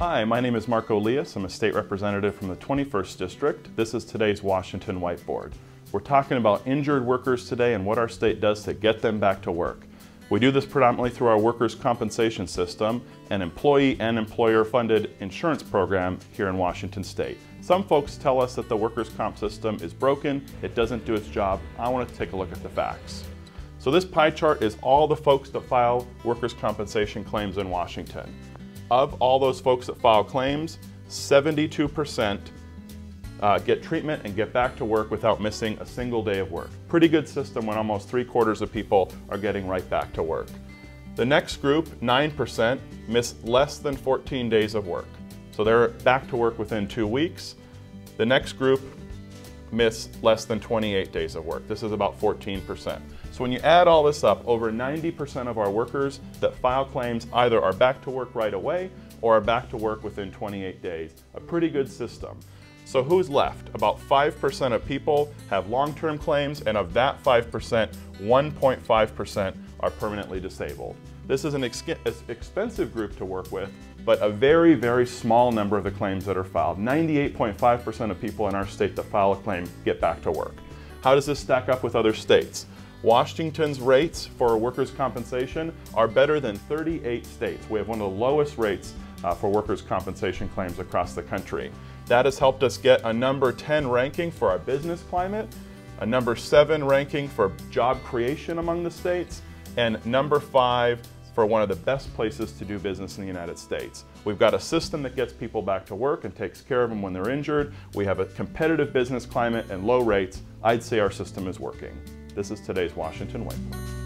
Hi, my name is Marko Liias. I'm a state representative from the 21st District. This is today's Washington Whiteboard. We're talking about injured workers today and what our state does to get them back to work. We do this predominantly through our workers' compensation system, an employee and employer-funded insurance program here in Washington State. Some folks tell us that the workers' comp system is broken, it doesn't do its job. I want to take a look at the facts. So this pie chart is all the folks that file workers' compensation claims in Washington. Of all those folks that file claims, 72% get treatment and get back to work without missing a single day of work. Pretty good system when almost 3/4 of people are getting right back to work. The next group, 9%, miss less than 14 days of work. So they're back to work within 2 weeks. The next group miss less than 28 days of work. This is about 14%. So when you add all this up, over 90% of our workers that file claims either are back to work right away or are back to work within 28 days. A pretty good system. So who's left? About 5% of people have long-term claims, and of that 5%, 1.5% are permanently disabled. This is an expensive group to work with, but a very, very small number of the claims that are filed. 98.5% of people in our state that file a claim get back to work. How does this stack up with other states? Washington's rates for workers' compensation are better than 38 states. We have one of the lowest rates for workers' compensation claims across the country. That has helped us get a number 10 ranking for our business climate, a number 7 ranking for job creation among the states, and number 5 for one of the best places to do business in the United States. We've got a system that gets people back to work and takes care of them when they're injured. We have a competitive business climate and low rates. I'd say our system is working. This is today's Washington Whiteboard.